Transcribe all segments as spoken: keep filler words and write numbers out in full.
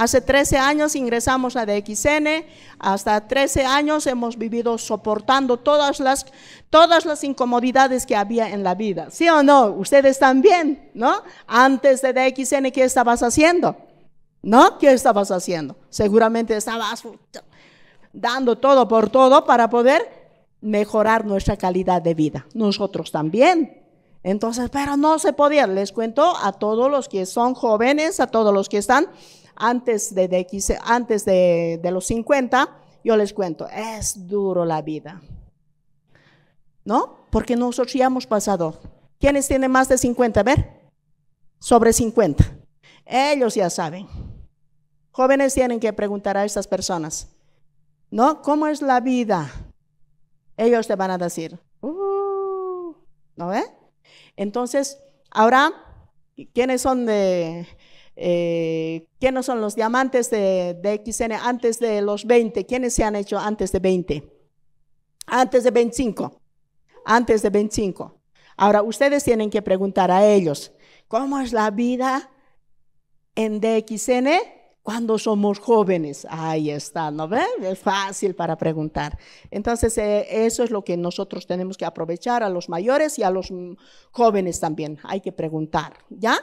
Hace trece años ingresamos a D X N, hasta trece años hemos vivido soportando todas las, todas las incomodidades que había en la vida. ¿Sí o no? Ustedes también, ¿no? Antes de D X N, ¿qué estabas haciendo? ¿No? ¿Qué estabas haciendo? Seguramente estabas dando todo por todo para poder mejorar nuestra calidad de vida. Nosotros también. Entonces, pero no se podía. Les cuento a todos los que son jóvenes, a todos los que están antes de, de, antes de, de los cincuenta, yo les cuento, es duro la vida, ¿no? Porque nosotros ya hemos pasado. ¿Quiénes tienen más de cincuenta? A ver, sobre cincuenta. Ellos ya saben. Jóvenes tienen que preguntar a estas personas, ¿no? ¿Cómo es la vida? Ellos te van a decir, uh, ¿no ve? Eh? Entonces, ahora, ¿quiénes son, de, eh, ¿quiénes son los diamantes de, de D X N antes de los veinte? ¿Quiénes se han hecho antes de veinte? Antes de veinticinco. Antes de veinticinco. Ahora, ustedes tienen que preguntar a ellos, ¿cómo es la vida en D X N cuando somos jóvenes? Ahí está, ¿no ven? Es fácil para preguntar. Entonces, eh, eso es lo que nosotros tenemos que aprovechar a los mayores y a los jóvenes también. Hay que preguntar, ¿ya?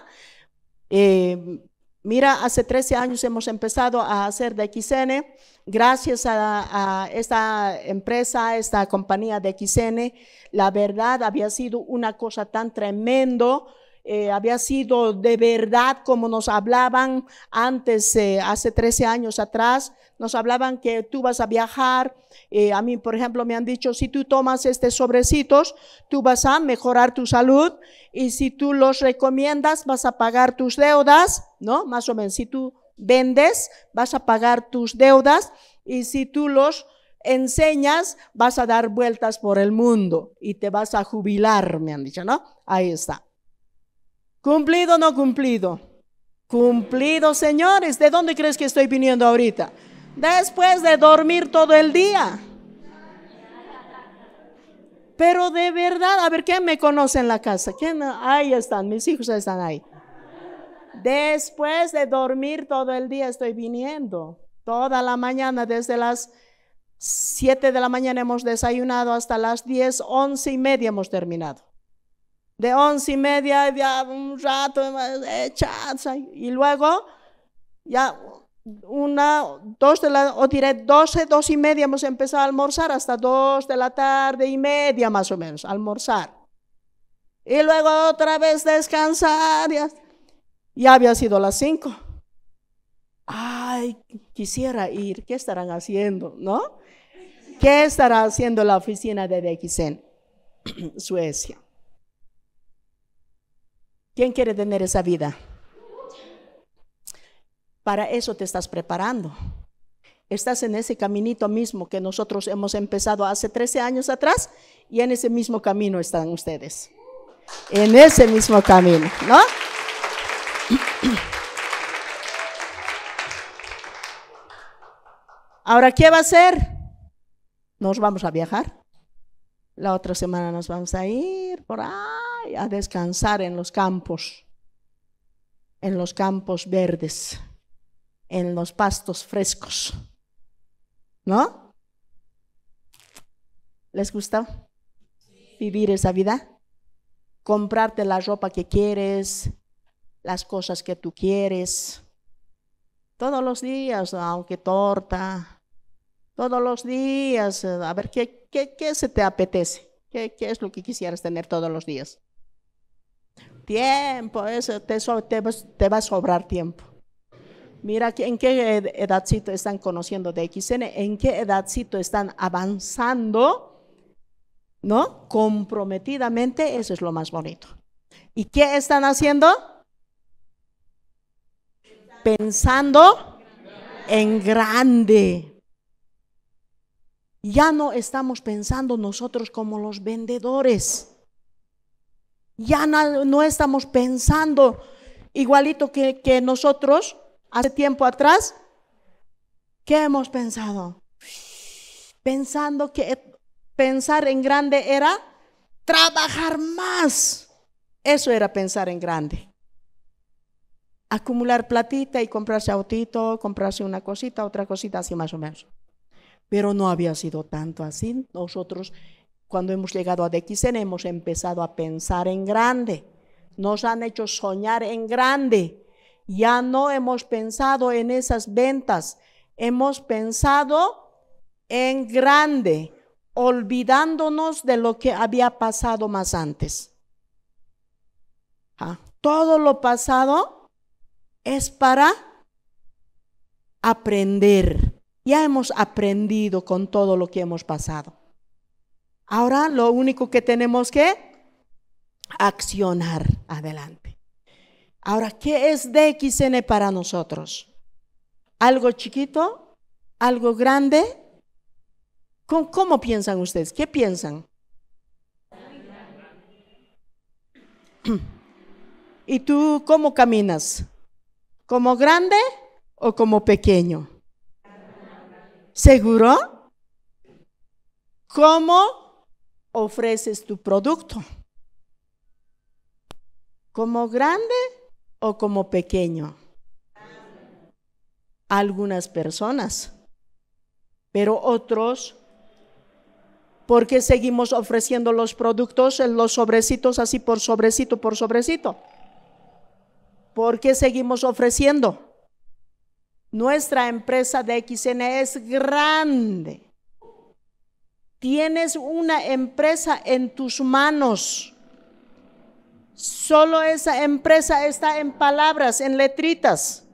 Eh, mira, hace trece años hemos empezado a hacer D X N. Gracias a, a esta empresa, a esta compañía D X N, la verdad había sido una cosa tan tremendo. Eh, había sido de verdad como nos hablaban antes, eh, hace trece años atrás, nos hablaban que tú vas a viajar, eh, a mí por ejemplo me han dicho, si tú tomas estos sobrecitos, tú vas a mejorar tu salud y si tú los recomiendas vas a pagar tus deudas, ¿no? Más o menos, si tú vendes vas a pagar tus deudas y si tú los enseñas vas a dar vueltas por el mundo y te vas a jubilar, me han dicho, ¿no? Ahí está. ¿Cumplido o no cumplido? Cumplido, señores. ¿De dónde crees que estoy viniendo ahorita? Después de dormir todo el día. Pero de verdad, a ver, ¿quién me conoce en la casa? ¿Quién? Ahí están, mis hijos están ahí. Después de dormir todo el día estoy viniendo. Toda la mañana, desde las siete de la mañana hemos desayunado hasta las diez, once y media hemos terminado. De once y media, ya un rato, y luego ya una, dos de la, o diré doce, dos y media hemos empezado a almorzar hasta dos de la tarde y media más o menos, almorzar. Y luego otra vez descansar, ya, ya había sido las cinco. Ay, quisiera ir, ¿qué estarán haciendo, no? ¿Qué estará haciendo la oficina de D X N, Suecia? ¿Quién quiere tener esa vida? Para eso te estás preparando. Estás en ese caminito mismo que nosotros hemos empezado hace trece años atrás y en ese mismo camino están ustedes. En ese mismo camino, ¿no? Ahora, ¿qué va a hacer? Nos vamos a viajar. La otra semana nos vamos a ir por ahí a descansar en los campos, en los campos verdes, en los pastos frescos, ¿no? ¿Les gusta vivir esa vida? Comprarte la ropa que quieres, las cosas que tú quieres, todos los días, aunque torta. Todos los días, a ver, ¿qué, qué, qué se te apetece? ¿Qué, ¿Qué es lo que quisieras tener todos los días? Tiempo, eso, te, te, te va a sobrar tiempo. Mira, ¿en qué edadcito están conociendo de D X N? ¿En qué edadcito están avanzando? ¿No? Comprometidamente, eso es lo más bonito. ¿Y qué están haciendo? Pensando en grande. Ya no estamos pensando nosotros como los vendedores. Ya no, no estamos pensando igualito que, que nosotros hace tiempo atrás. ¿Qué hemos pensado? Pensando que pensar en grande era trabajar más. Eso era pensar en grande. acumular platita y comprarse autito, comprarse una cosita, otra cosita, así más o menos. Pero no había sido tanto así. Nosotros, cuando hemos llegado a D X N, hemos empezado a pensar en grande. Nos han hecho soñar en grande. Ya no hemos pensado en esas ventas. Hemos pensado en grande, olvidándonos de lo que había pasado más antes. ¿Ah? Todo lo pasado es para aprender. Ya hemos aprendido con todo lo que hemos pasado. Ahora lo único que tenemos que accionar adelante. Ahora, ¿qué es D X N para nosotros? ¿Algo chiquito? ¿Algo grande? ¿Cómo, cómo piensan ustedes? ¿Qué piensan? ¿Y tú cómo caminas? ¿Como grande o como pequeño? ¿Seguro? ¿Cómo ofreces tu producto? ¿Como grande o como pequeño? Algunas personas, pero otros, porque seguimos ofreciendo los productos en los sobrecitos, así por sobrecito, por sobrecito. ¿Por qué seguimos ofreciendo? Nuestra empresa de D X N es grande. Tienes una empresa en tus manos. Solo esa empresa está en palabras, en letritas.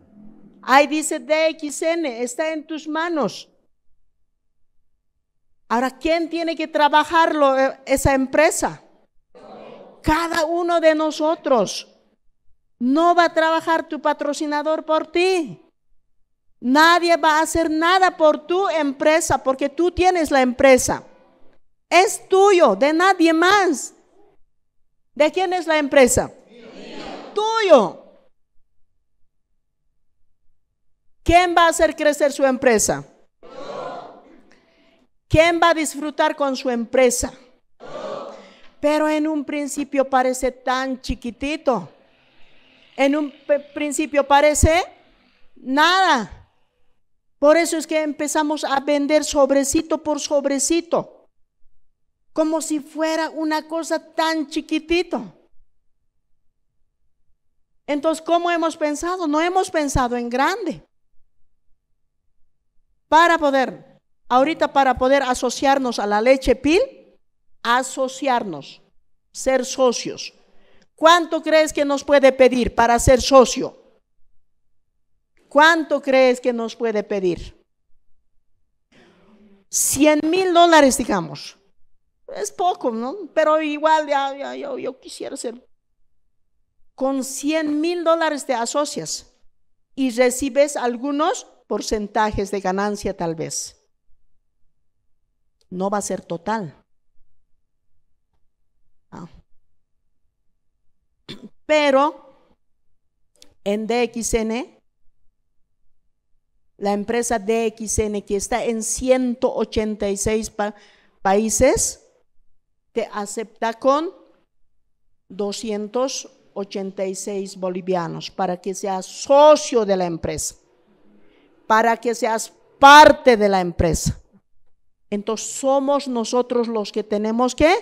Ahí dice D X N, está en tus manos. Ahora, ¿quién tiene que trabajarlo, esa empresa? Cada uno de nosotros. No va a trabajar tu patrocinador por ti. Nadie va a hacer nada por tu empresa, porque tú tienes la empresa. Es tuyo, de nadie más. ¿De quién es la empresa? Mío. Tuyo. ¿Quién va a hacer crecer su empresa? Yo. ¿Quién va a disfrutar con su empresa? Yo. Pero en un principio parece tan chiquitito. En un principio parece nada. Por eso es que empezamos a vender sobrecito por sobrecito, como si fuera una cosa tan chiquitito. Entonces, ¿cómo hemos pensado? No hemos pensado en grande. Para poder, ahorita para poder asociarnos a la leche Pil, asociarnos, ser socios. ¿Cuánto crees que nos puede pedir para ser socio? ¿Cuánto crees que nos puede pedir? cien mil dólares, digamos. Es poco, ¿no? Pero igual ya, ya, yo, yo quisiera ser. Con cien mil dólares te asocias y recibes algunos porcentajes de ganancia tal vez. No va a ser total. No. Pero en D X N, la empresa D X N, que está en ciento ochenta y seis pa países, te acepta con doscientos ochenta y seis bolivianos para que seas socio de la empresa, para que seas parte de la empresa. Entonces somos nosotros los que tenemos que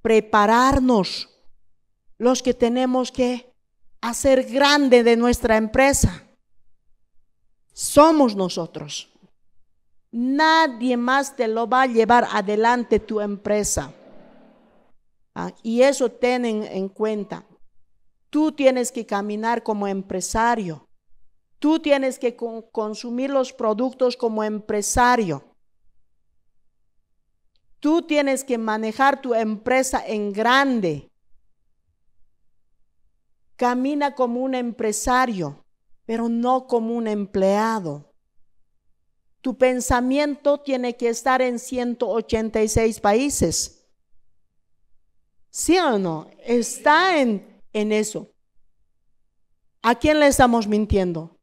prepararnos, los que tenemos que hacer grande de nuestra empresa. Somos nosotros. Nadie más te lo va a llevar adelante tu empresa. ¿Ah? Y eso ten en, en cuenta. Tú tienes que caminar como empresario. Tú tienes que con, consumir los productos como empresario. Tú tienes que manejar tu empresa en grande. Camina como un empresario, pero no como un empleado. Tu pensamiento tiene que estar en ciento ochenta y seis países. ¿Sí o no? Está en, en eso. ¿A quién le estamos mintiendo?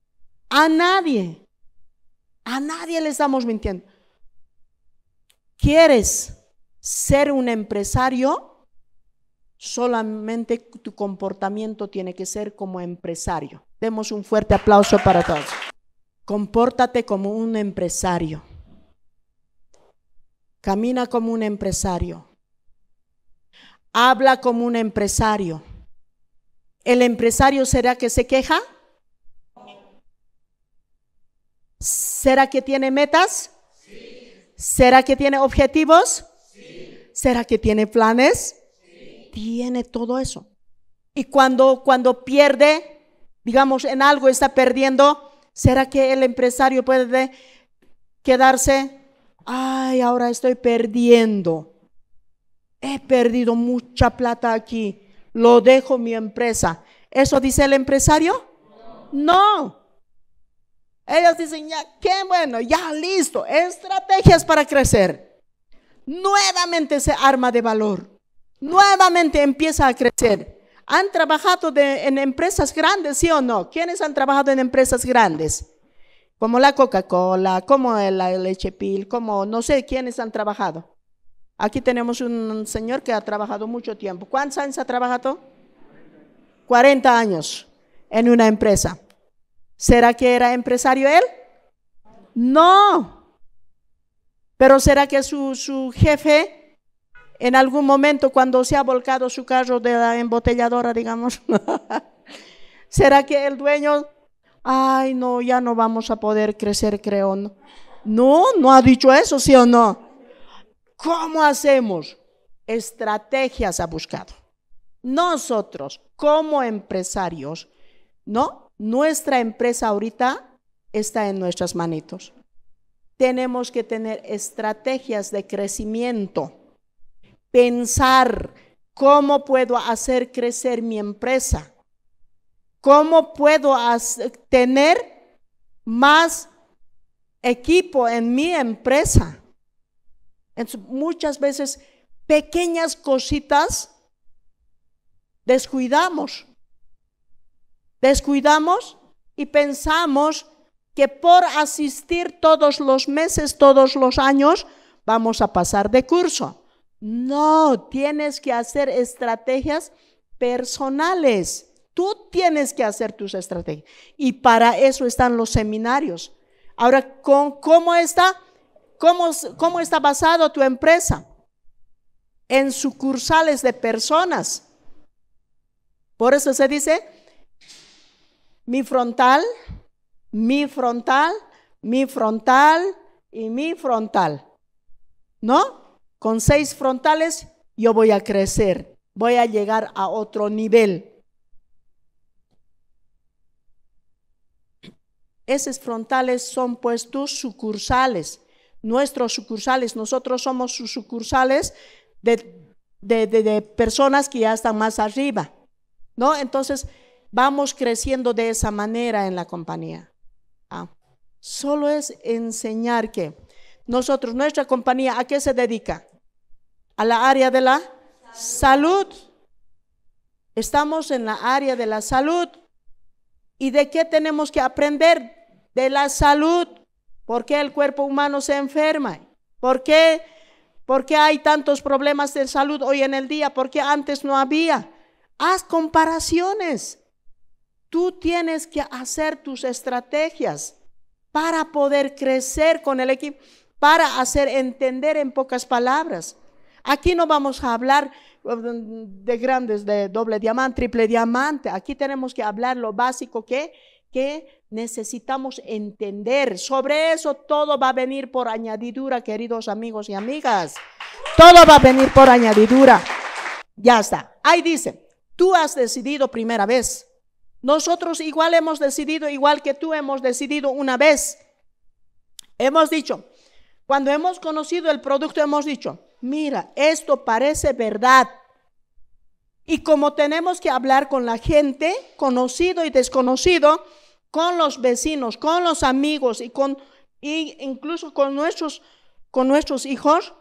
A nadie. A nadie le estamos mintiendo. ¿Quieres ser un empresario? Solamente tu comportamiento tiene que ser como empresario. Demos un fuerte aplauso para todos. Compórtate como un empresario. Camina como un empresario. Habla como un empresario. ¿El empresario será que se queja? ¿Será que tiene metas? Sí. ¿Será que tiene objetivos? Sí. ¿Será que tiene planes? Sí. Tiene todo eso. Y cuando, cuando pierde, digamos, en algo está perdiendo, ¿será que el empresario puede quedarse? Ay, ahora estoy perdiendo. He perdido mucha plata aquí. Lo dejo mi empresa. ¿Eso dice el empresario? No. No. Ellos dicen, ya, qué bueno, ya listo, estrategias para crecer. Nuevamente se arma de valor, nuevamente empieza a crecer. ¿Han trabajado de, en empresas grandes, sí o no? ¿Quiénes han trabajado en empresas grandes? Como la Coca-Cola, como la Leche Pil, como no sé quiénes han trabajado. Aquí tenemos un señor que ha trabajado mucho tiempo. ¿Cuántos años ha trabajado? cuarenta años en una empresa. ¿Será que era empresario él? No. Pero ¿será que su, su jefe en algún momento cuando se ha volcado su carro de la embotelladora, digamos, ¿será que el dueño, ay no, ya no vamos a poder crecer, creo? No, no, no ha dicho eso, ¿sí o no? ¿Cómo hacemos? Estrategias ha buscado. Nosotros como empresarios, ¿no? Nuestra empresa ahorita está en nuestras manitos. Tenemos que tener estrategias de crecimiento. Pensar cómo puedo hacer crecer mi empresa. Cómo puedo hacer, tener más equipo en mi empresa. Entonces, muchas veces pequeñas cositas descuidamos. Descuidamos y pensamos que por asistir todos los meses, todos los años, vamos a pasar de curso. No, tienes que hacer estrategias personales. Tú tienes que hacer tus estrategias. Y para eso están los seminarios. Ahora, ¿cómo está, cómo, cómo está basado tu empresa? En sucursales de personas. Por eso se dice... Mi frontal, mi frontal, mi frontal y mi frontal, ¿no? Con seis frontales yo voy a crecer, voy a llegar a otro nivel. Esos frontales son pues tus sucursales, nuestros sucursales, nosotros somos sus sucursales de, de, de, de personas que ya están más arriba, ¿no? Entonces... vamos creciendo de esa manera en la compañía. Ah, solo es enseñar que nosotros, nuestra compañía, ¿a qué se dedica? A la área de la salud. salud. Estamos en la área de la salud. ¿Y de qué tenemos que aprender? De la salud. ¿Por qué el cuerpo humano se enferma? ¿Por qué, por qué hay tantos problemas de salud hoy en el día? ¿Por qué antes no había? Haz comparaciones. Tú tienes que hacer tus estrategias para poder crecer con el equipo, para hacer entender en pocas palabras. Aquí no vamos a hablar de grandes, de doble diamante, triple diamante. Aquí tenemos que hablar lo básico que, que necesitamos entender. Sobre eso todo va a venir por añadidura, queridos amigos y amigas. Todo va a venir por añadidura. Ya está. Ahí dice, tú has decidido primera vez. Nosotros igual hemos decidido, igual que tú hemos decidido una vez. Hemos dicho, cuando hemos conocido el producto, hemos dicho, mira, esto parece verdad. Y como tenemos que hablar con la gente, conocido y desconocido, con los vecinos, con los amigos y con y incluso con nuestros, con nuestros hijos,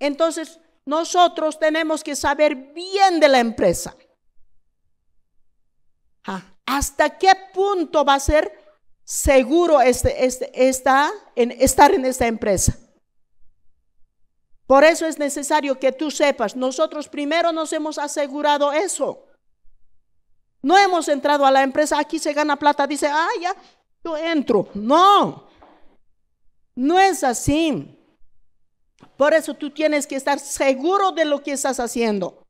entonces nosotros tenemos que saber bien de la empresa. Ah, ¿hasta qué punto va a ser seguro este, este, esta, en, estar en esta empresa? Por eso es necesario que tú sepas, nosotros primero nos hemos asegurado eso. No hemos entrado a la empresa, aquí se gana plata, dice, ah, ya, yo entro. No, no es así. Por eso tú tienes que estar seguro de lo que estás haciendo.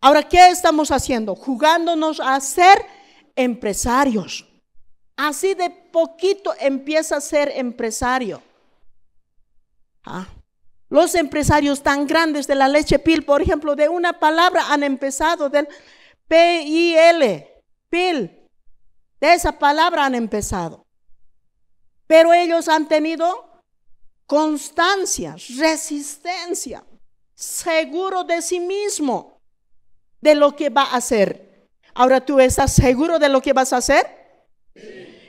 Ahora, ¿qué estamos haciendo? Jugándonos a ser empresarios. Así de poquito empieza a ser empresario. Ah. Los empresarios tan grandes de la leche Pil, por ejemplo, de una palabra han empezado, del P I L, Pil, de esa palabra han empezado. Pero ellos han tenido constancia, resistencia, seguro de sí mismo, de lo que va a hacer. Ahora, ¿tú estás seguro de lo que vas a hacer?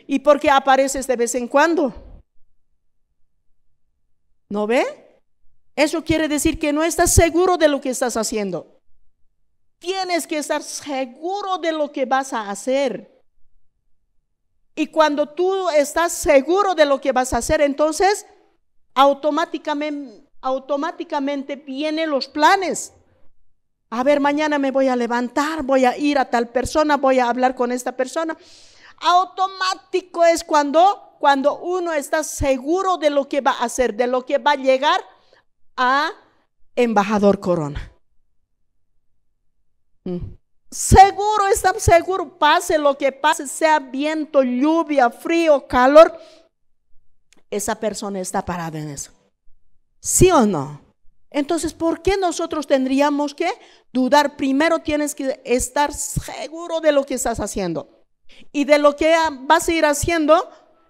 ¿Y por qué apareces de vez en cuando? ¿No ve? Eso quiere decir que no estás seguro de lo que estás haciendo. Tienes que estar seguro de lo que vas a hacer. Y cuando tú estás seguro de lo que vas a hacer, entonces automáticamente, automáticamente vienen los planes. A ver, mañana me voy a levantar, voy a ir a tal persona, voy a hablar con esta persona. Automático es cuando, cuando uno está seguro de lo que va a hacer, de lo que va a llegar a embajador Corona. Mm. Seguro, está seguro, pase lo que pase, sea viento, lluvia, frío, calor, esa persona está parada en eso. ¿Sí o no? Entonces, ¿por qué nosotros tendríamos que dudar? Primero tienes que estar seguro de lo que estás haciendo y de lo que vas a ir haciendo.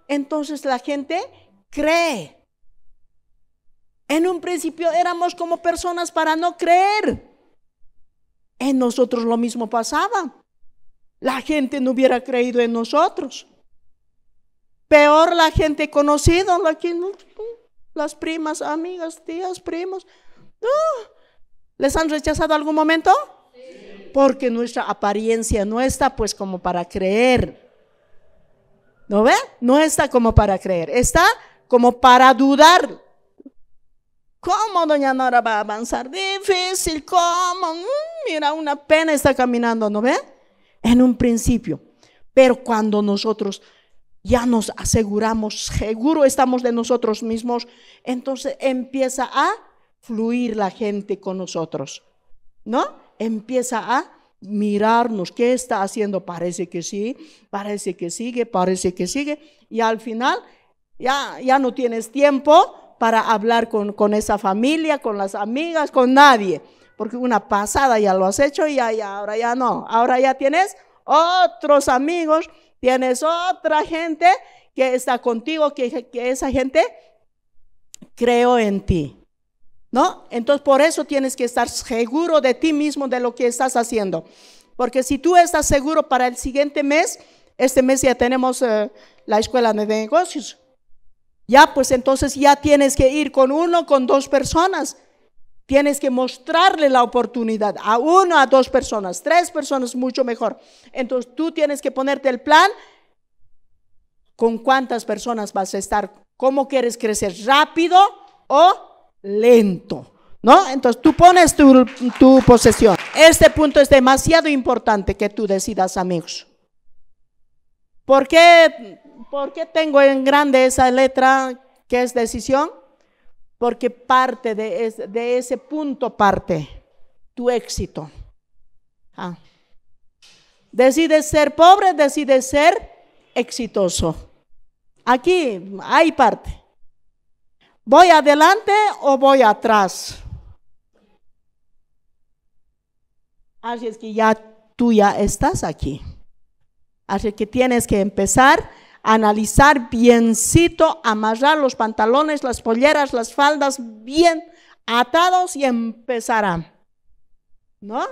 Entonces la gente cree. En un principio éramos como personas para no creer. En nosotros lo mismo pasaba. La gente no hubiera creído en nosotros. Peor la gente conocida, la que, las primas, amigas, tías, primos. No. ¿Les han rechazado algún momento? Sí. Porque nuestra apariencia no está pues como para creer. ¿No ve? No está como para creer. Está como para dudar. ¿Cómo doña Nora va a avanzar? Difícil, ¿cómo? Mira, una pena está caminando, ¿no ve? En un principio. Pero cuando nosotros ya nos aseguramos, seguro estamos de nosotros mismos, entonces empieza a fluir la gente con nosotros, ¿no? Empieza a mirarnos, ¿qué está haciendo? Parece que sí, parece que sigue, parece que sigue. Y al final ya, ya no tienes tiempo para hablar con, con esa familia, con las amigas, con nadie. Porque una pasada ya lo has hecho y ya, ya, ahora ya no. Ahora ya tienes otros amigos, tienes otra gente que está contigo, que, que esa gente creó en ti, ¿no? Entonces, por eso tienes que estar seguro de ti mismo, de lo que estás haciendo. Porque si tú estás seguro para el siguiente mes, este mes ya tenemos eh, la escuela de negocios. Ya, pues entonces ya tienes que ir con uno, con dos personas. Tienes que mostrarle la oportunidad a uno, a dos personas, tres personas, mucho mejor. Entonces tú tienes que ponerte el plan. ¿Con cuántas personas vas a estar? ¿Cómo quieres crecer? ¿Rápido o lento? ¿No? Entonces tú pones tu, tu posesión. Este punto es demasiado importante que tú decidas, amigos. ¿Por qué? ¿Por qué tengo en grande esa letra que es decisión? Porque parte de, es, de ese punto parte tu éxito. Ah. Decides ser pobre, decides ser exitoso. Aquí hay parte. ¿Voy adelante o voy atrás? Así es que ya tú ya estás aquí. Así que tienes que empezar analizar biencito, amarrar los pantalones, las polleras, las faldas bien atados y empezará, ¿no?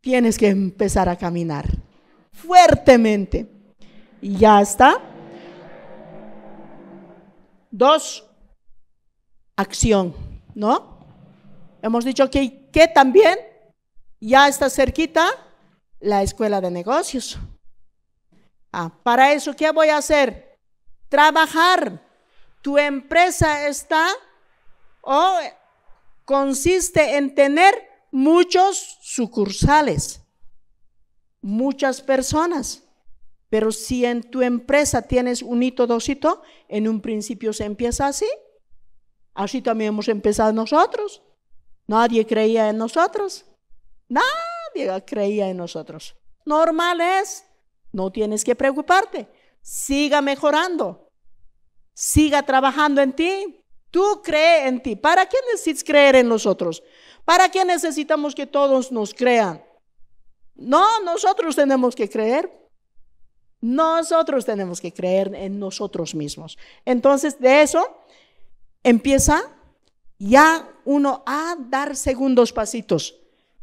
Tienes que empezar a caminar fuertemente. Y ya está. Dos, acción, ¿no? Hemos dicho que, que también ya está cerquita la escuela de negocios. Ah, para eso, ¿qué voy a hacer? Trabajar. Tu empresa está o oh, consiste en tener muchos sucursales. muchas personas. Pero si en tu empresa tienes un hito, dos hitos, en un principio se empieza así. Así también hemos empezado nosotros. Nadie creía en nosotros. Nadie creía en nosotros. Normal es. No tienes que preocuparte. Siga mejorando. Siga trabajando en ti. Tú cree en ti. ¿Para qué necesitas creer en nosotros? ¿Para qué necesitamos que todos nos crean? No, nosotros tenemos que creer. Nosotros tenemos que creer en nosotros mismos. Entonces, de eso empieza ya uno a dar segundos pasitos.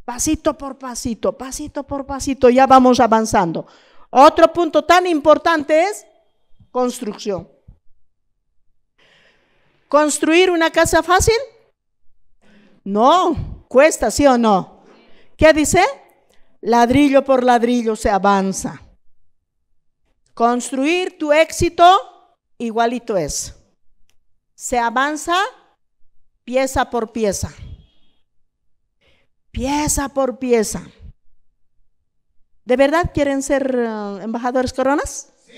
Pasito por pasito, pasito por pasito, ya vamos avanzando. Otro punto tan importante es construcción. ¿Construir una casa fácil? No, cuesta, ¿sí o no? ¿Qué dice? Ladrillo por ladrillo se avanza. Construir tu éxito, igualito es. Se avanza pieza por pieza. Pieza por pieza. ¿De verdad quieren ser uh, embajadores coronas? Sí.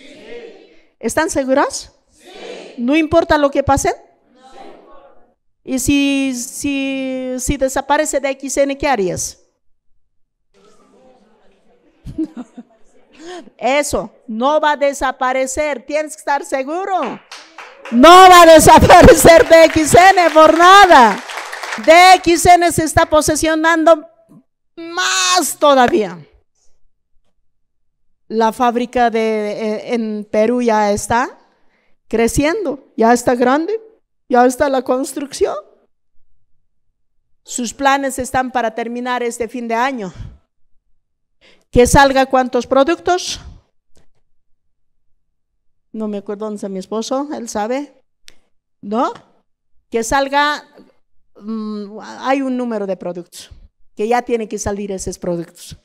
¿Están seguros? Sí. ¿No importa lo que pase? No. ¿Y si, si, si desaparece de X N, qué harías? Eso, no va a desaparecer, tienes que estar seguro. No va a desaparecer de X N por nada. De X N se está posesionando más todavía. La fábrica de, en Perú ya está creciendo, ya está grande, ya está la construcción. Sus planes están para terminar este fin de año. ¿Que salga cuántos productos? No me acuerdo dónde está mi esposo, él sabe. ¿No? Que salga, um, hay un número de productos, que ya tienen que salir esos productos.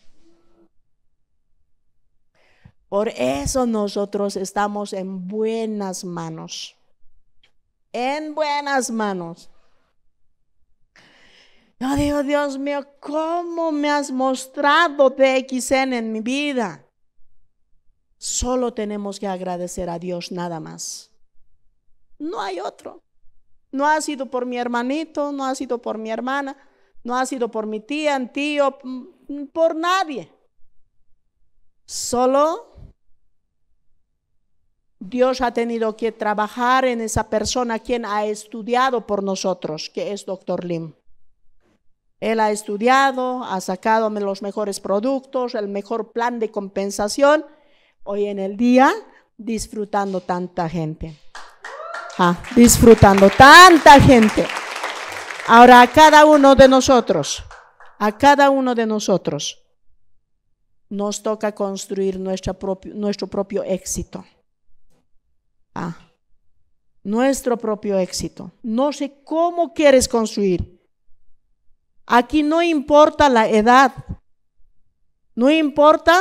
Por eso nosotros estamos en buenas manos. En buenas manos. Yo digo, Dios mío, ¿cómo me has mostrado T X N en mi vida? Solo tenemos que agradecer a Dios nada más. No hay otro. No ha sido por mi hermanito, no ha sido por mi hermana, no ha sido por mi tía, tío, por nadie. Solo Dios ha tenido que trabajar en esa persona quien ha estudiado por nosotros, que es doctor Lim. Él ha estudiado, ha sacado los mejores productos, el mejor plan de compensación. Hoy en el día, disfrutando tanta gente. Ah, disfrutando tanta gente. Ahora, a cada uno de nosotros, a cada uno de nosotros, nos toca construir nuestra propio, nuestro propio éxito. Ah, nuestro propio éxito. No sé cómo quieres construir. Aquí no importa la edad, no importa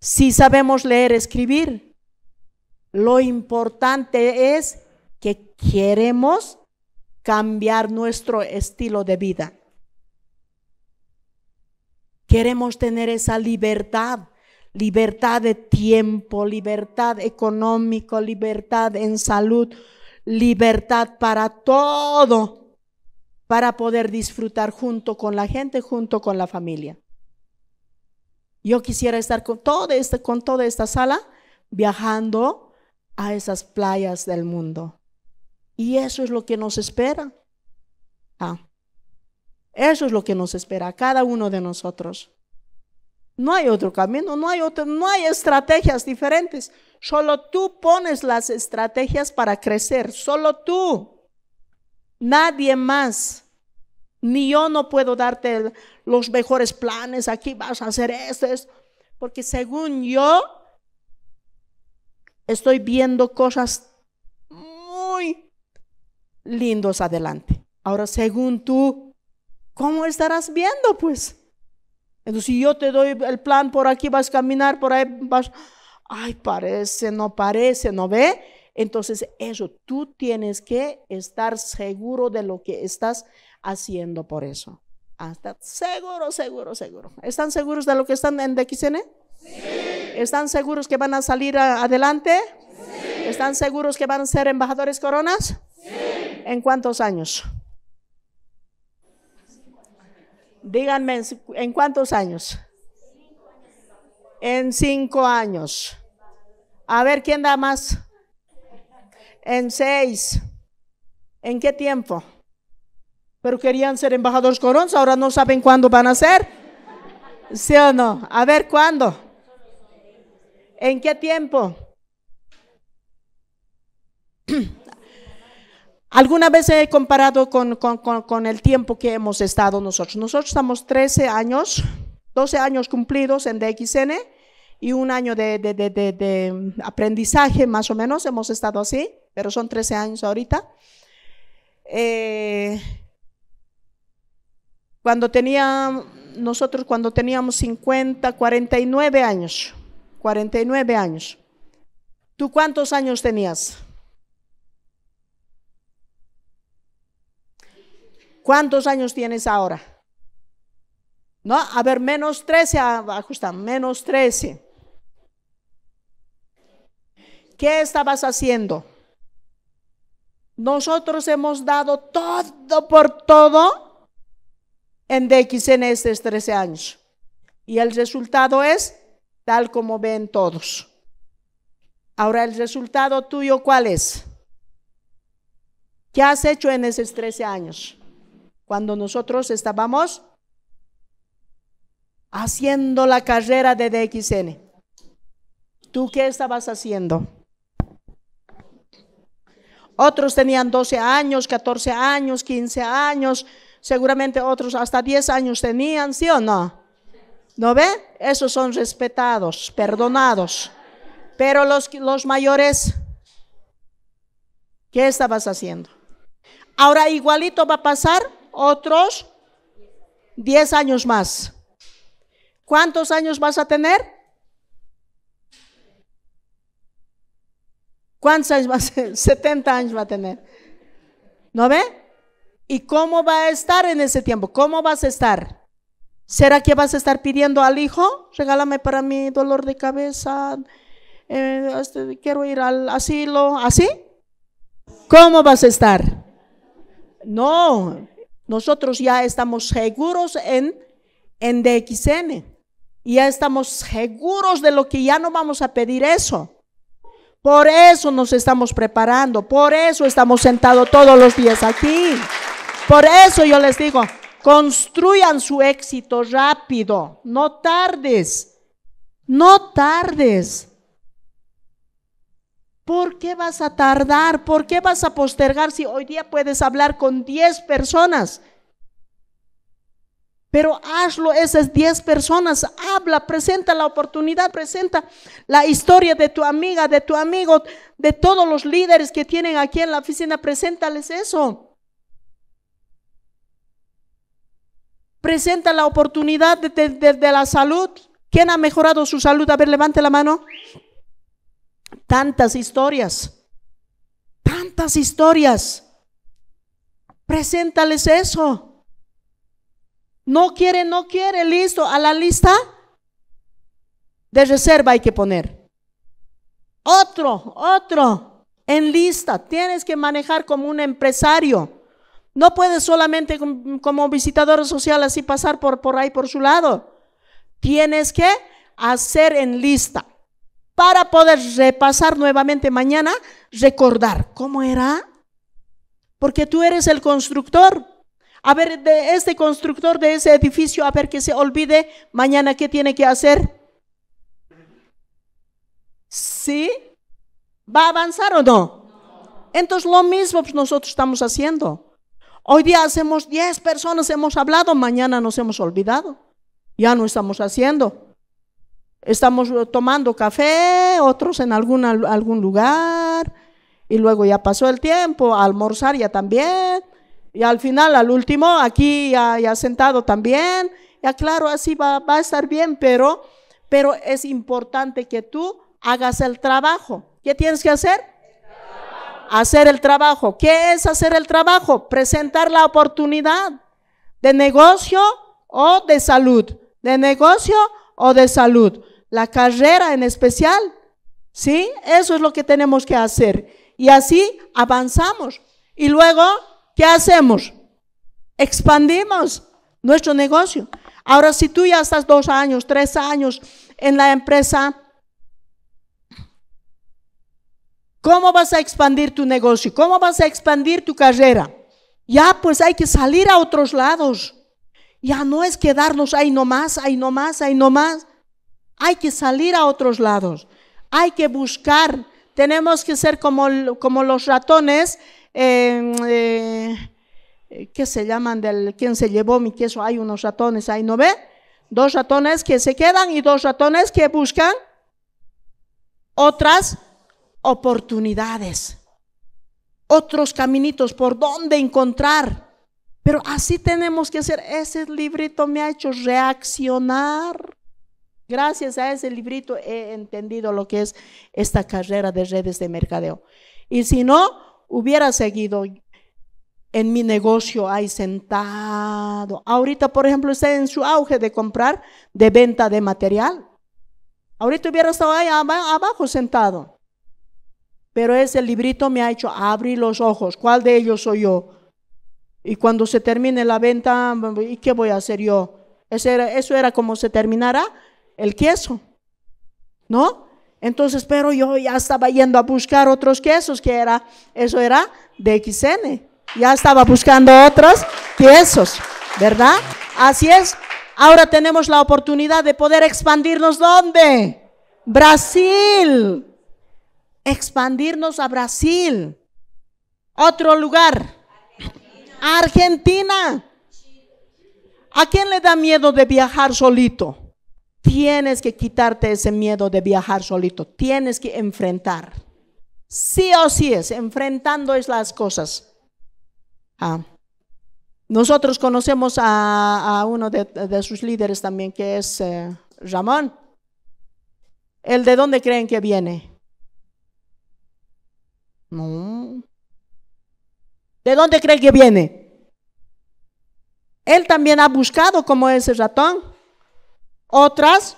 si sabemos leer, escribir. Lo importante es que queremos cambiar nuestro estilo de vida. Queremos tener esa libertad, libertad de tiempo, libertad económica, libertad en salud, libertad para todo, para poder disfrutar junto con la gente, junto con la familia. Yo quisiera estar con toda esta, con toda esta sala viajando a esas playas del mundo. Y eso es lo que nos espera. Ah, eso es lo que nos espera a cada uno de nosotros. No hay otro camino, no hay, otro, no hay estrategias diferentes. Solo tú pones las estrategias para crecer, solo tú. Nadie más, ni yo no puedo darte los mejores planes, aquí vas a hacer esto, esto, porque según yo estoy viendo cosas muy lindas adelante. Ahora, según tú, ¿cómo estarás viendo, pues? Entonces, si yo te doy el plan, por aquí vas a caminar, por ahí vas, ay, parece, no parece, ¿no ve? Entonces eso, tú tienes que estar seguro de lo que estás haciendo por eso. Hasta seguro, seguro, seguro. ¿Están seguros de lo que están en D X N? Sí. ¿Están seguros que van a salir a, adelante? Sí. ¿Están seguros que van a ser embajadores coronas? Sí. ¿En cuántos años? Díganme, ¿en cuántos años? En cinco años. A ver, ¿quién da más? En seis. ¿En qué tiempo? Pero querían ser embajadores coronas, ahora no saben cuándo van a ser. ¿Sí o no? A ver, ¿cuándo? ¿En qué tiempo? Alguna vez he comparado con, con, con, con el tiempo que hemos estado nosotros. Nosotros estamos trece años, doce años cumplidos en D X N y un año de, de, de, de, de aprendizaje más o menos, hemos estado así, pero son trece años ahorita. Eh, cuando tenía, nosotros cuando teníamos cincuenta, cuarenta y nueve años, cuarenta y nueve años, ¿tú cuántos años tenías? ¿Cuántos años tienes ahora? No, a ver, menos trece, ajustan, menos trece. ¿Qué estabas haciendo? Nosotros hemos dado todo por todo en D X N estos trece años. Y el resultado es tal como ven todos. Ahora, ¿el resultado tuyo cuál es? ¿Qué has hecho en esos trece años? Cuando nosotros estábamos haciendo la carrera de D X N, ¿tú qué estabas haciendo? Otros tenían doce años, catorce años, quince años, seguramente otros hasta diez años tenían, ¿sí o no? ¿No ve? Esos son respetados, perdonados. Pero los, los mayores, ¿qué estabas haciendo? Ahora igualito va a pasar otros diez años más. ¿Cuántos años vas a tener? ¿Cuántos años va a ser? setenta años va a tener. ¿No ve? ¿Y cómo va a estar en ese tiempo? ¿Cómo vas a estar? ¿Será que vas a estar pidiendo al hijo? Regálame para mi dolor de cabeza, eh, este, quiero ir al asilo, ¿así? ¿Cómo vas a estar? No, nosotros ya estamos seguros en, en D X N. Ya estamos seguros de lo que ya no vamos a pedir eso. Por eso nos estamos preparando, por eso estamos sentados todos los días aquí. Por eso yo les digo, construyan su éxito rápido, no tardes, no tardes. ¿Por qué vas a tardar? ¿Por qué vas a postergar si hoy día puedes hablar con diez personas? Pero hazlo esas diez personas, habla, presenta la oportunidad, presenta la historia de tu amiga, de tu amigo, de todos los líderes que tienen aquí en la oficina, preséntales eso. Presenta la oportunidad de, de, de, de la salud. ¿Quién ha mejorado su salud? A ver, levante la mano. Tantas historias, tantas historias, preséntales eso. No quiere, no quiere, listo, a la lista de reserva hay que poner. Otro, otro, en lista, tienes que manejar como un empresario. No puedes solamente como visitador social así pasar por, por ahí por su lado. Tienes que hacer en lista. Para poder repasar nuevamente mañana, recordar cómo era, porque tú eres el constructor. A ver, de este constructor de ese edificio, a ver que se olvide mañana qué tiene que hacer. ¿Sí? ¿Va a avanzar o no? Entonces lo mismo nosotros estamos haciendo. Hoy día hacemos diez personas, hemos hablado, mañana nos hemos olvidado. Ya no estamos haciendo. Estamos tomando café, otros en alguna, algún lugar, y luego ya pasó el tiempo, a almorzar ya también, y al final, al último, aquí ya, ya sentado también, ya claro, así va, va a estar bien, pero, pero es importante que tú hagas el trabajo. ¿Qué tienes que hacer? El hacer el trabajo. ¿Qué es hacer el trabajo? Presentar la oportunidad, de negocio o de salud, de negocio o de salud, la carrera en especial, ¿sí? Eso es lo que tenemos que hacer y así avanzamos. Y luego, ¿qué hacemos? Expandimos nuestro negocio. Ahora, si tú ya estás dos años, tres años en la empresa, ¿cómo vas a expandir tu negocio? ¿Cómo vas a expandir tu carrera? Ya, pues hay que salir a otros lados. Ya no es quedarnos ahí nomás, ahí nomás, ahí nomás. Hay que salir a otros lados. Hay que buscar. Tenemos que ser como, como los ratones, eh, eh, ¿qué se llaman? Del, ¿quién se llevó mi queso? Hay unos ratones ahí, ¿no ve? Dos ratones que se quedan y dos ratones que buscan otras oportunidades, otros caminitos por donde encontrar. Pero así tenemos que hacer. Ese librito me ha hecho reaccionar. Gracias a ese librito he entendido lo que es esta carrera de redes de mercadeo. Y si no, hubiera seguido en mi negocio ahí sentado. Ahorita, por ejemplo, está en su auge de comprar, de venta de material. Ahorita hubiera estado ahí abajo sentado. Pero ese librito me ha hecho abrir los ojos. ¿Cuál de ellos soy yo? Y cuando se termine la venta, ¿y qué voy a hacer yo? Eso era, eso era como se terminara el queso, ¿no? Entonces, pero yo ya estaba yendo a buscar otros quesos, que era, eso era de D X N. Ya estaba buscando otros quesos, ¿verdad? Así es. Ahora tenemos la oportunidad de poder expandirnos, ¿dónde? Brasil. Expandirnos a Brasil. Otro lugar. Argentina. ¿A quién le da miedo de viajar solito? Tienes que quitarte ese miedo de viajar solito. Tienes que enfrentar. Sí o sí es, enfrentando es las cosas. Ah. Nosotros conocemos a, a uno de, de sus líderes también, que es eh, Ramón. ¿El de dónde creen que viene? No. ¿De dónde cree que viene? Él también ha buscado, como ese ratón, otras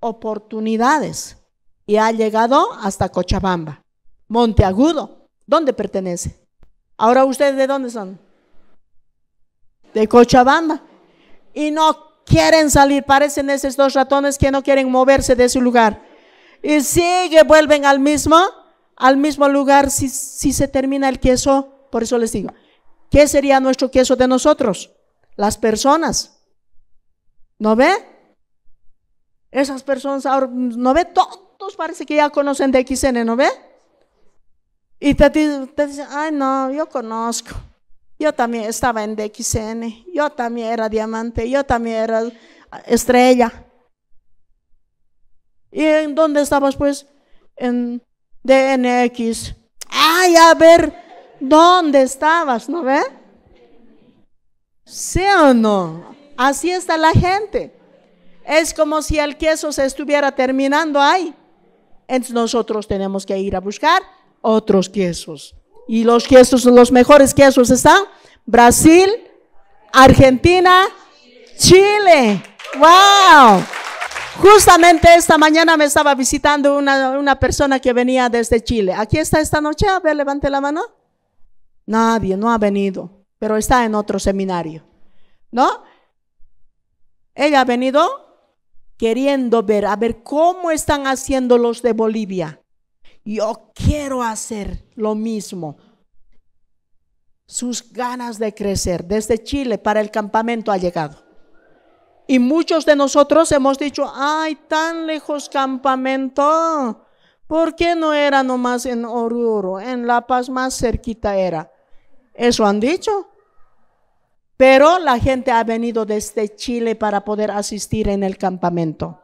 oportunidades y ha llegado hasta Cochabamba, Monteagudo. ¿Dónde pertenece? Ahora, ¿ustedes de dónde son? De Cochabamba. Y no quieren salir, parecen esos dos ratones que no quieren moverse de su lugar. Y sigue, vuelven al mismo, al mismo lugar si, si se termina el queso. Por eso les digo, ¿qué sería nuestro queso de nosotros? Las personas. ¿No ve? Esas personas ahora, ¿no ve? Todos parece que ya conocen de D X N, ¿no ve? Y te, te dicen, ay no, yo conozco. Yo también estaba en D X N, yo también era diamante, yo también era estrella. ¿Y en dónde estabas pues? En D N X. Ay, a ver. ¿Dónde estabas? ¿No ve? ¿Sí o no? Así está la gente. Es como si el queso se estuviera terminando ahí. Entonces nosotros tenemos que ir a buscar otros quesos. Y los quesos, los mejores quesos están Brasil, Argentina, Chile. ¡Wow! Justamente esta mañana me estaba visitando una, una persona que venía desde Chile. ¿Aquí está esta noche? A ver, levante la mano. Nadie, no ha venido, pero está en otro seminario, ¿no? Ella ha venido queriendo ver, a ver cómo están haciendo los de Bolivia. Yo quiero hacer lo mismo. Sus ganas de crecer desde Chile para el campamento ha llegado. Y muchos de nosotros hemos dicho, ay, tan lejos campamento. ¿Por qué no era nomás en Oruro? En La Paz más cerquita era. Eso han dicho. Pero la gente ha venido desde Chile para poder asistir en el campamento.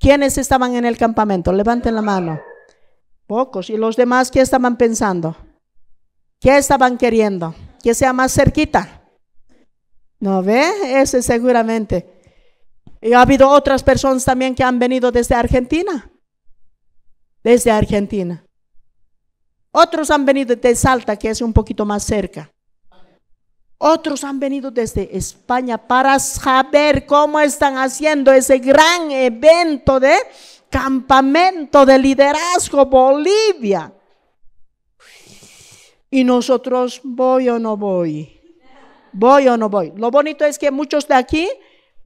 ¿Quiénes estaban en el campamento? Levanten la mano. Pocos. ¿Y los demás qué estaban pensando? ¿Qué estaban queriendo? Que sea más cerquita. ¿No ve? Ese seguramente. Y ha habido otras personas también que han venido desde Argentina. Desde Argentina. Otros han venido de Salta, que es un poquito más cerca. Otros han venido desde España para saber cómo están haciendo ese gran evento de campamento de liderazgo Bolivia. Y nosotros, ¿voy o no voy? ¿Voy o no voy? Lo bonito es que muchos de aquí,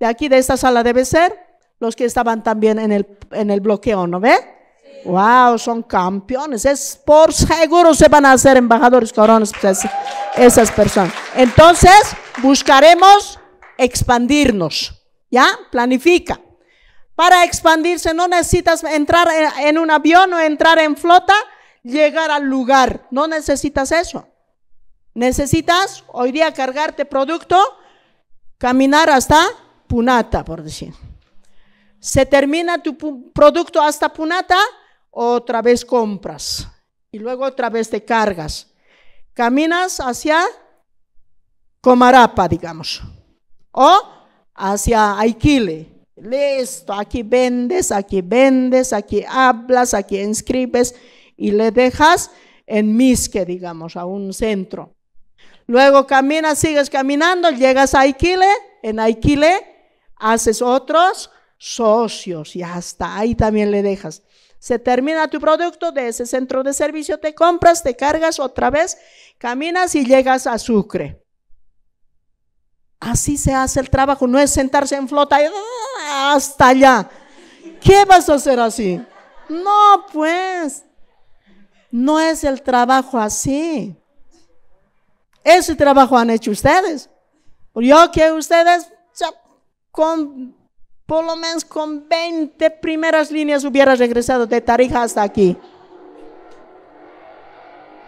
de aquí de esta sala debe ser, los que estaban también en el, en el bloqueo, ¿no ve? Sí. Wow, son campeones. Es por seguro se van a hacer embajadores coronas esas, esas personas. Entonces, buscaremos expandirnos, ¿ya? Planifica. Para expandirse no necesitas entrar en un avión o entrar en flota, llegar al lugar. No necesitas eso. Necesitas hoy día cargarte producto, caminar hasta Punata, por decir. Se termina tu producto hasta Punata, otra vez compras y luego otra vez te cargas. Caminas hacia Comarapa, digamos, o hacia Aikile. Listo, aquí vendes, aquí vendes, aquí hablas, aquí inscribes y le dejas en Misque, digamos, a un centro. Luego caminas, sigues caminando, llegas a Aikile, en Aikile haces otros socios y hasta ahí también le dejas. Se termina tu producto de ese centro de servicio, te compras, te cargas otra vez, caminas y llegas a Sucre. Así se hace el trabajo, no es sentarse en flota y hasta allá. ¿Qué vas a hacer así? No, pues, no es el trabajo así. Ese trabajo han hecho ustedes. Yo que ustedes con... por lo menos con veinte primeras líneas hubiera regresado de Tarija hasta aquí.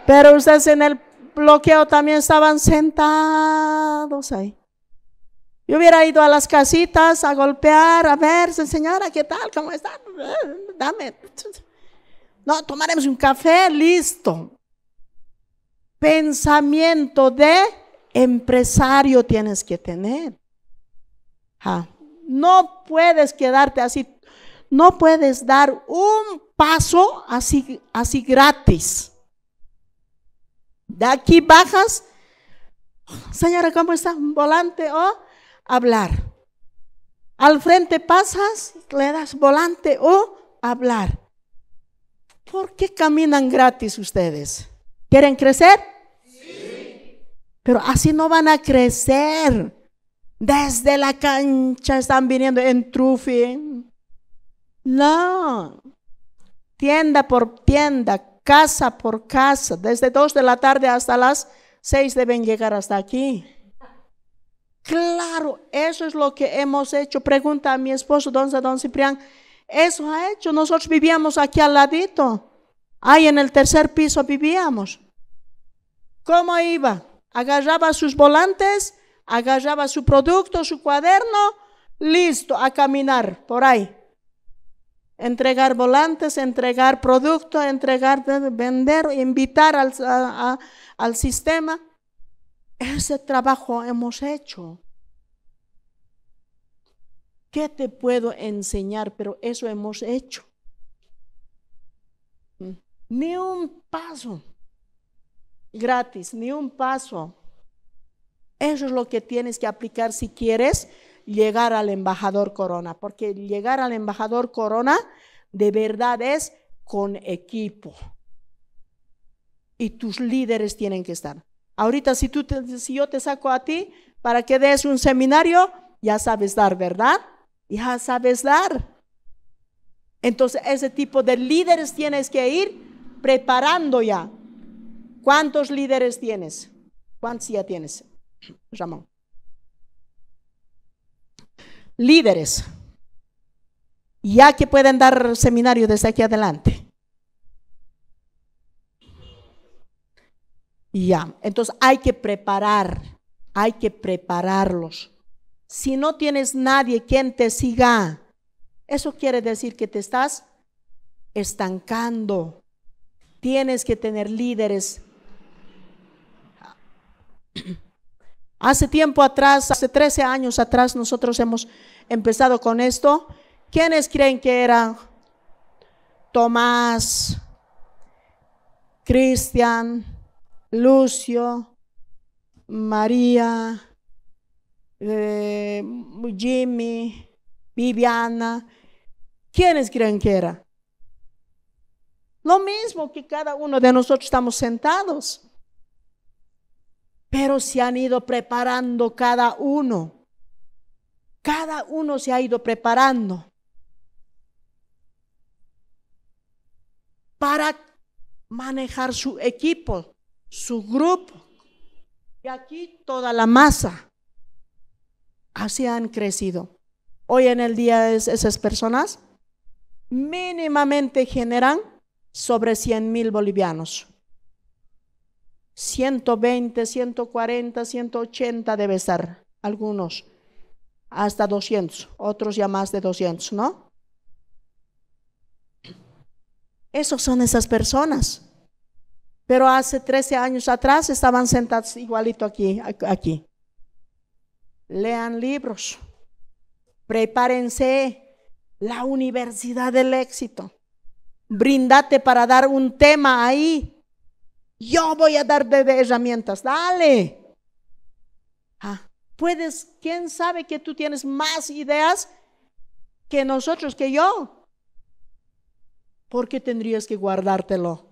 Pero ustedes en el bloqueo también estaban sentados ahí. Yo hubiera ido a las casitas a golpear, a ver, señora, ¿qué tal? ¿Cómo está? Dame. No, tomaremos un café, listo. Pensamiento de empresario tienes que tener. Ah. No puedes quedarte así, no puedes dar un paso así, así gratis. De aquí bajas, señora, ¿cómo está? Un volante o hablar. Al frente pasas, le das volante o hablar. ¿Por qué caminan gratis ustedes? ¿Quieren crecer? Sí. Pero así no van a crecer. Desde la cancha están viniendo en trufi. No. Tienda por tienda, casa por casa. Desde dos de la tarde hasta las seis deben llegar hasta aquí. Claro, eso es lo que hemos hecho. Pregunta a mi esposo, don, don Ciprián. Eso ha hecho. Nosotros vivíamos aquí al ladito. Ahí en el tercer piso vivíamos. ¿Cómo iba? Agarraba sus volantes, agarraba su producto, su cuaderno, listo, a caminar por ahí. Entregar volantes, entregar producto, entregar, vender, invitar al, a, a, al sistema. Ese trabajo hemos hecho. ¿Qué te puedo enseñar? Pero eso hemos hecho. Ni un paso gratis, ni un paso. Eso es lo que tienes que aplicar si quieres llegar al embajador Corona, porque llegar al embajador Corona de verdad es con equipo. Y tus líderes tienen que estar. Ahorita si, tú te, si yo te saco a ti para que des un seminario, ya sabes dar, ¿verdad? Ya sabes dar. Entonces ese tipo de líderes tienes que ir preparando ya. ¿Cuántos líderes tienes? ¿Cuántos ya tienes? Ramón. Líderes, ya que pueden dar seminario desde aquí adelante. Ya, entonces hay que preparar, hay que prepararlos. Si no tienes nadie quien te siga, eso quiere decir que te estás estancando. Tienes que tener líderes. Hace tiempo atrás, hace trece años atrás, nosotros hemos empezado con esto. ¿Quiénes creen que eran? Tomás, Cristian, Lucio, María, eh, Jimmy, Viviana, ¿quiénes creen que era? Lo mismo que cada uno de nosotros estamos sentados, pero se han ido preparando cada uno. Cada uno se ha ido preparando para manejar su equipo, su grupo. Y aquí toda la masa. Así han crecido. Hoy en el día es, esas personas mínimamente generan sobre cien mil bolivianos. ciento veinte, ciento cuarenta, ciento ochenta debe ser, algunos hasta doscientos, otros ya más de doscientos, ¿no? Esos son esas personas. Pero hace trece años atrás estaban sentados igualito aquí, aquí. Lean libros, prepárense, la universidad del éxito. Bríndate para dar un tema ahí. Yo voy a dar de, de herramientas, dale. Ah, puedes, quién sabe que tú tienes más ideas que nosotros, que yo. ¿Por qué tendrías que guardártelo?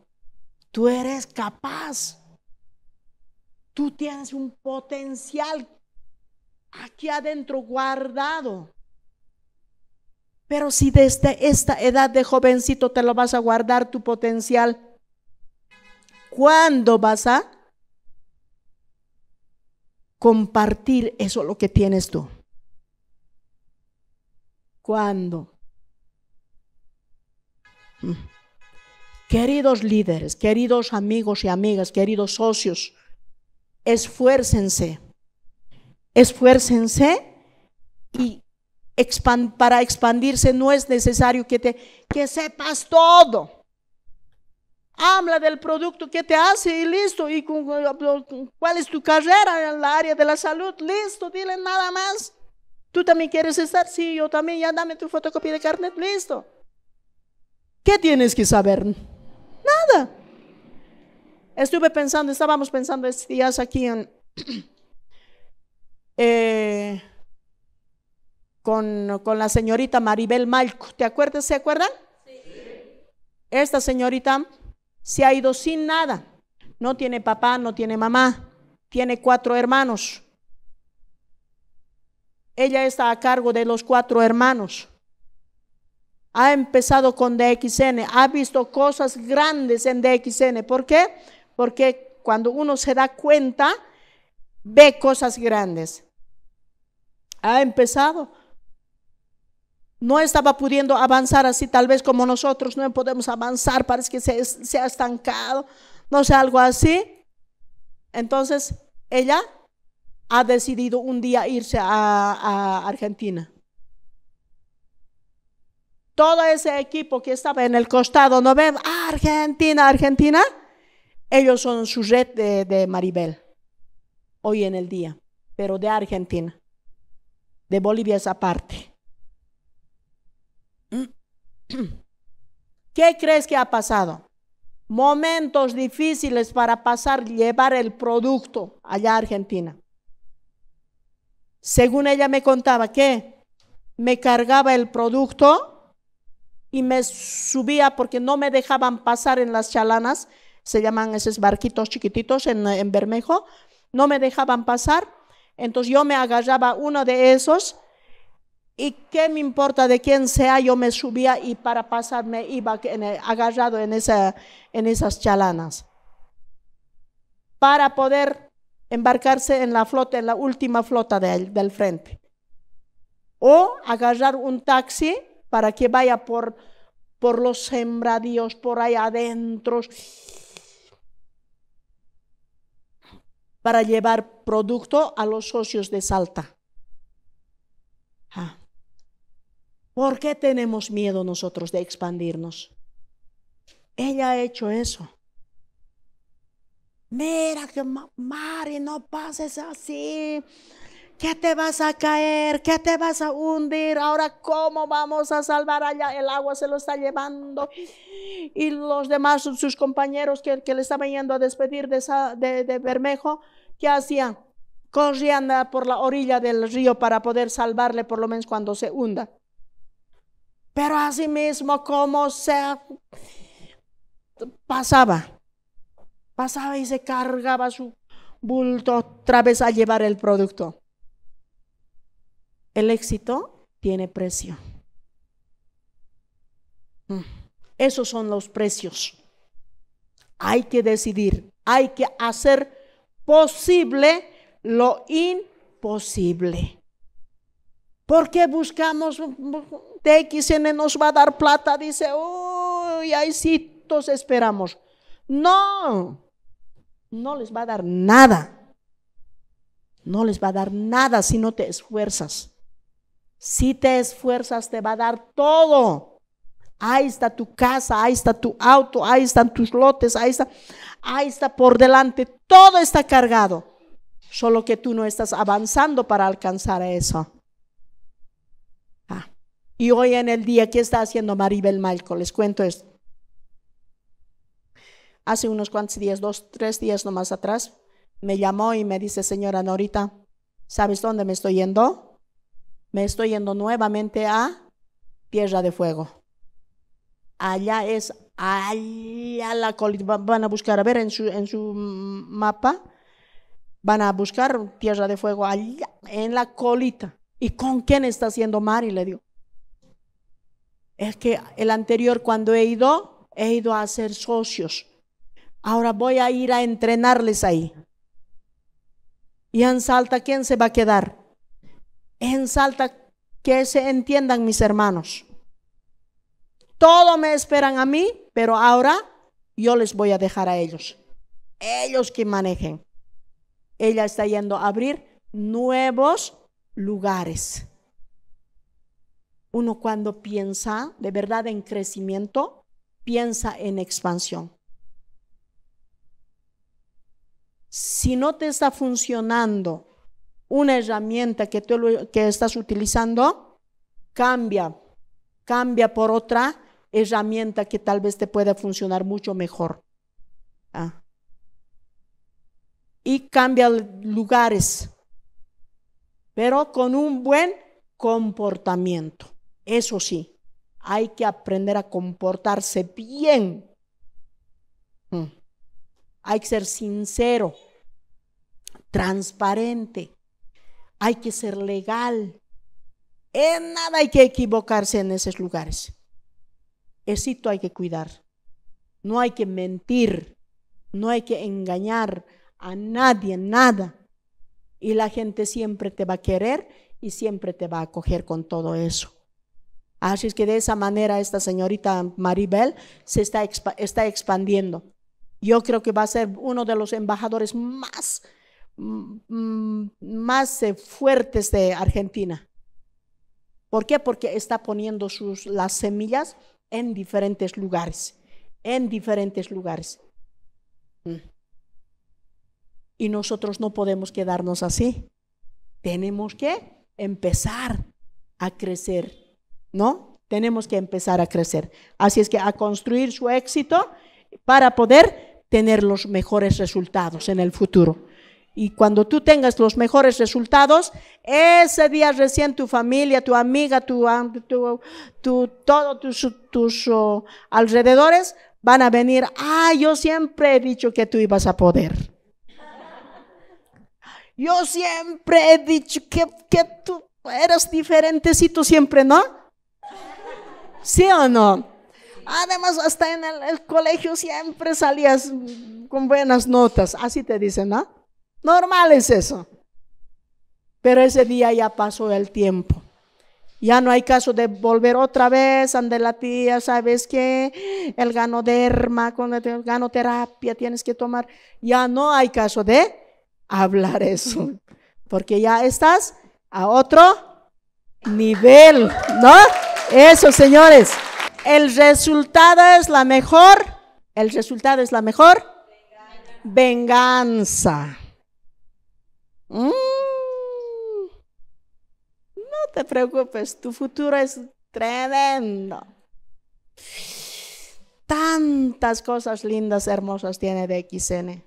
Tú eres capaz. Tú tienes un potencial aquí adentro guardado. Pero si desde esta edad de jovencito te lo vas a guardar tu potencial, ¿cuándo vas a compartir eso lo que tienes tú? ¿Cuándo? Queridos líderes, queridos amigos y amigas, queridos socios, esfuércense, esfuércense y expand, para expandirse no es necesario que, te, que sepas todo. Habla del producto que te hace y listo. ¿Y cuál es tu carrera en el área de la salud? Listo, dile nada más. ¿Tú también quieres estar? Sí, yo también. Ya dame tu fotocopia de carnet, listo. ¿Qué tienes que saber? Nada. Estuve pensando, estábamos pensando estos días aquí en, eh, con, con la señorita Maribel Malco. ¿Te acuerdas? ¿Se acuerdan? Sí. Esta señorita se ha ido sin nada, no tiene papá, no tiene mamá, tiene cuatro hermanos. Ella está a cargo de los cuatro hermanos. Ha empezado con D X N, ha visto cosas grandes en D X N. ¿Por qué? Porque cuando uno se da cuenta, ve cosas grandes. Ha empezado. No estaba pudiendo avanzar así, tal vez como nosotros no podemos avanzar, parece que se, se ha estancado, no sé, algo así. Entonces, ella ha decidido un día irse a, a Argentina. Todo ese equipo que estaba en el costado, ¿no ven? Ah, Argentina, Argentina. Ellos son su red de, de Maribel, hoy en el día, pero de Argentina. De Bolivia es aparte. ¿Qué crees que ha pasado? Momentos difíciles para pasar, llevar el producto allá a Argentina. Según ella me contaba que me cargaba el producto y me subía porque no me dejaban pasar en las chalanas, se llaman esos barquitos chiquititos en, en Bermejo, no me dejaban pasar, entonces yo me agarraba uno de esos. ¿Y qué me importa de quién sea? Yo me subía y para pasar me iba en el, agarrado en, esa, en esas chalanas. Para poder embarcarse en la flota, en la última flota del, del frente. O agarrar un taxi para que vaya por, por los sembradíos, por ahí adentro. Para llevar producto a los socios de Salta. Ah. ¿Por qué tenemos miedo nosotros de expandirnos? Ella ha hecho eso. Mira, que Mari, no pases así. ¿Qué te vas a caer? ¿Qué te vas a hundir? Ahora, ¿cómo vamos a salvar allá? El agua se lo está llevando. Y los demás, sus compañeros que, que le estaban yendo a despedir de, esa, de, de Bermejo, ¿qué hacían? corriendo por la orilla del río para poder salvarle por lo menos cuando se hunda. Pero así mismo como se pasaba, pasaba y se cargaba su bulto otra vez a llevar el producto. El éxito tiene precio. Esos son los precios. Hay que decidir, hay que hacer posible lo imposible. ¿Por qué buscamos T X N nos va a dar plata? Dice, uy, ahí sí todos esperamos. No, no les va a dar nada. No les va a dar nada si no te esfuerzas. Si te esfuerzas te va a dar todo. Ahí está tu casa, ahí está tu auto, ahí están tus lotes, ahí está, ahí está por delante. Todo está cargado. Solo que tú no estás avanzando para alcanzar eso. Ah, y hoy en el día, ¿qué está haciendo Maribel Malco? Les cuento esto. Hace unos cuantos días, dos, tres días nomás atrás, me llamó y me dice, señora Norita, ¿sabes dónde me estoy yendo? Me estoy yendo nuevamente a Tierra de Fuego. Allá es, allá la colina, van a buscar, a ver en su, en su mapa, van a buscar Tierra de Fuego allá en la colita. ¿Y con quién está haciendo Mari? Le digo, es que el anterior cuando he ido, he ido a hacer socios. Ahora voy a ir a entrenarles ahí. Y en Salta, ¿quién se va a quedar? En Salta, que se entiendan mis hermanos. Todo me esperan a mí, pero ahora yo les voy a dejar a ellos. Ellos que manejen. Ella está yendo a abrir nuevos lugares. Uno cuando piensa de verdad en crecimiento, piensa en expansión. Si no te está funcionando una herramienta que, tú, que estás utilizando, cambia, cambia por otra herramienta que tal vez te pueda funcionar mucho mejor. Ah. Y cambia lugares, pero con un buen comportamiento. Eso sí, hay que aprender a comportarse bien. Mm. Hay que ser sincero, transparente, hay que ser legal. En nada hay que equivocarse en esos lugares. Eso hay que cuidar. No hay que mentir, no hay que engañar a nadie, nada. Y la gente siempre te va a querer y siempre te va a acoger con todo eso. Así es que de esa manera esta señorita Maribel se está, exp- está expandiendo. Yo creo que va a ser uno de los embajadores más, más fuertes de Argentina. ¿Por qué? Porque está poniendo sus, las semillas en diferentes lugares, en diferentes lugares. Y nosotros no podemos quedarnos así. Tenemos que empezar a crecer, ¿no? Tenemos que empezar a crecer. Así es que a construir su éxito para poder tener los mejores resultados en el futuro. Y cuando tú tengas los mejores resultados, ese día recién tu familia, tu amiga, tu, tu, tu, todos tus, tus oh, alrededores van a venir, ah, yo siempre he dicho que tú ibas a poder. Yo siempre he dicho que, que tú eras diferentecito siempre, ¿no? ¿Sí o no? Además, hasta en el, el colegio siempre salías con buenas notas. Así te dicen, ¿no? Normal es eso. Pero ese día ya pasó el tiempo. Ya no hay caso de volver otra vez ante la tía, ¿sabes qué? El ganoderma, con el ganoterapia tienes que tomar. Ya no hay caso de hablar eso. Porque ya estás a otro nivel, ¿no? Eso, señores. El resultado es la mejor, el resultado es la mejor venganza. Mm. No te preocupes, tu futuro es tremendo. Tantas cosas lindas, hermosas tiene de T X N.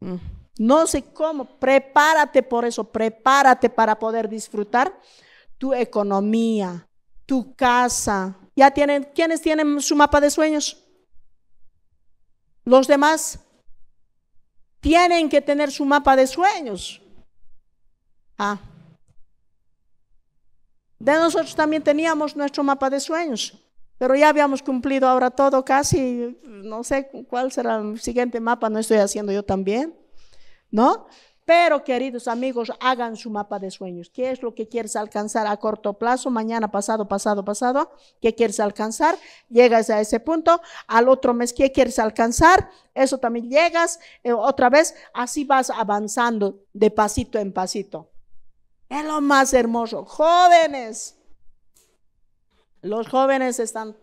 Mm. No sé cómo, prepárate por eso, prepárate para poder disfrutar tu economía, tu casa. ¿Ya tienen, quiénes tienen su mapa de sueños? Los demás tienen que tener su mapa de sueños. Ah. De nosotros también teníamos nuestro mapa de sueños, pero ya habíamos cumplido ahora todo casi, no sé cuál será el siguiente mapa, no estoy haciendo yo también, ¿no? Pero queridos amigos, hagan su mapa de sueños. ¿Qué es lo que quieres alcanzar a corto plazo? Mañana, pasado, pasado, pasado. ¿Qué quieres alcanzar? Llegas a ese punto. Al otro mes, ¿qué quieres alcanzar? Eso también llegas. Eh, otra vez, así vas avanzando de pasito en pasito. Es lo más hermoso. Jóvenes. Los jóvenes están,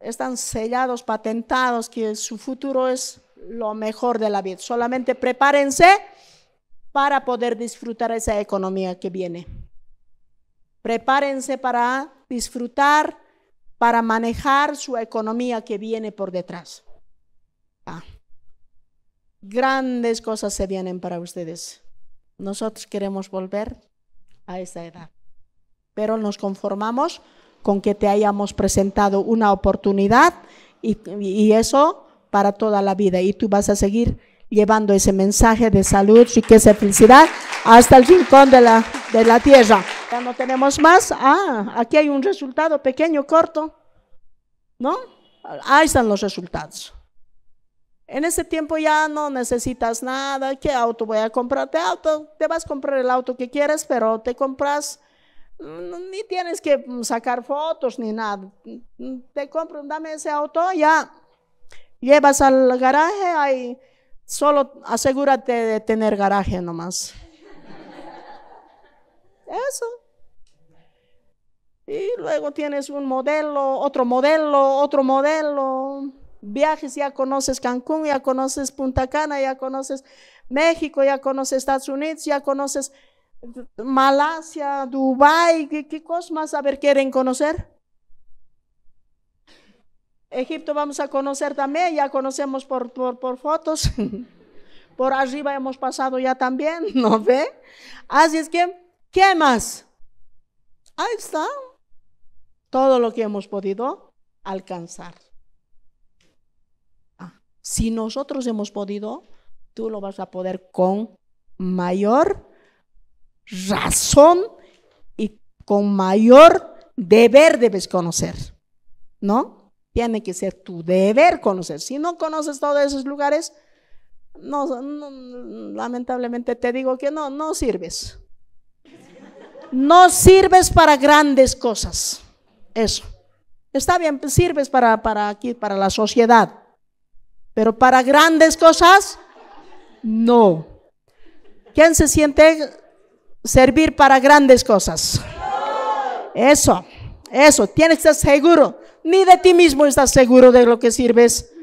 están sellados, patentados, que su futuro es lo mejor de la vida. Solamente prepárense para poder disfrutar esa economía que viene. Prepárense para disfrutar, para manejar su economía que viene por detrás. Ah. Grandes cosas se vienen para ustedes. Nosotros queremos volver a esa edad, pero nos conformamos con que te hayamos presentado una oportunidad y, y eso para toda la vida, y tú vas a seguir llevando ese mensaje de salud, riqueza y felicidad hasta el rincón de la, de la tierra. Ya no tenemos más. Ah, aquí hay un resultado pequeño, corto, ¿no? Ahí están los resultados. En ese tiempo ya no necesitas nada. ¿Qué auto voy a comprarte? Auto, te vas a comprar el auto que quieres, pero te compras, ni tienes que sacar fotos ni nada. Te compro, dame ese auto, ya. Llevas al garaje, ahí, solo asegúrate de tener garaje nomás. Eso. Y luego tienes un modelo, otro modelo, otro modelo. Viajes, ya conoces Cancún, ya conoces Punta Cana, ya conoces México, ya conoces Estados Unidos, ya conoces Malasia, Dubái. ¿Qué, qué cosas más a ver quieren conocer? Egipto vamos a conocer también, ya conocemos por, por, por fotos, por arriba hemos pasado ya también, ¿no ve? Así es que, ¿qué más? Ahí está todo lo que hemos podido alcanzar. Ah, si nosotros hemos podido, tú lo vas a poder con mayor razón y con mayor deber debes conocer, ¿no? Tiene que ser tu deber conocer. Si no conoces todos esos lugares, no, no, lamentablemente te digo que no, no sirves. No sirves para grandes cosas. Eso. Está bien, sirves para, para aquí, para la sociedad. Pero para grandes cosas, no. ¿Quién se siente servir para grandes cosas? Eso, eso, tienes que estar seguro. Ni de ti mismo estás seguro de lo que sirves.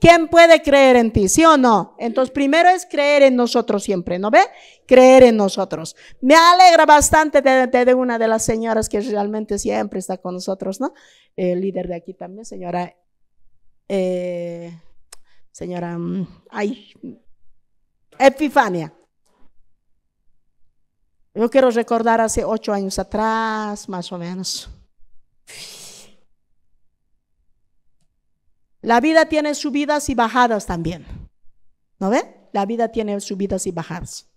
¿Quién puede creer en ti? ¿Sí o no? Entonces primero es creer en nosotros siempre, ¿no ve? Creer en nosotros. Me alegra bastante de, de, de una de las señoras que realmente siempre está con nosotros, ¿no? El líder de aquí también, señora, eh, señora, ay, Epifania. Yo quiero recordar hace ocho años atrás, más o menos. La vida tiene subidas y bajadas también, ¿no ve? La vida tiene subidas y bajadas.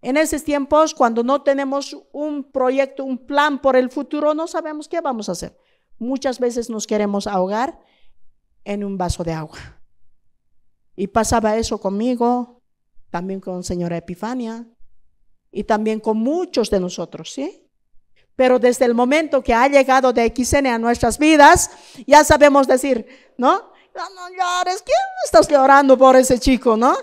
En esos tiempos, cuando no tenemos un proyecto, un plan por el futuro, no sabemos qué vamos a hacer. Muchas veces nos queremos ahogar en un vaso de agua. Y pasaba eso conmigo, también con señora Epifania, y también con muchos de nosotros, ¿sí? Pero desde el momento que ha llegado de X N a nuestras vidas, ya sabemos decir, ¿no? No, no llores, ¿quién estás llorando por ese chico, no?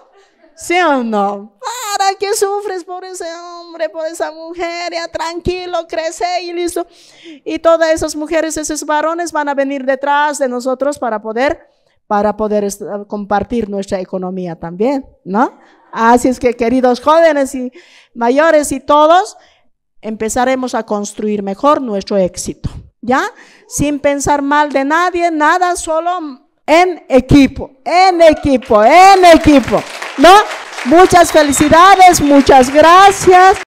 ¿Sí o no? ¿Para qué sufres por ese hombre, por esa mujer? Ya tranquilo, crece y listo. Y todas esas mujeres, esos varones van a venir detrás de nosotros para poder, para poder compartir nuestra economía también, ¿no? Así es que, queridos jóvenes y mayores y todos, empezaremos a construir mejor nuestro éxito, ¿ya? Sin pensar mal de nadie, nada, solo en equipo, en equipo, en equipo, ¿no? Muchas felicidades, muchas gracias.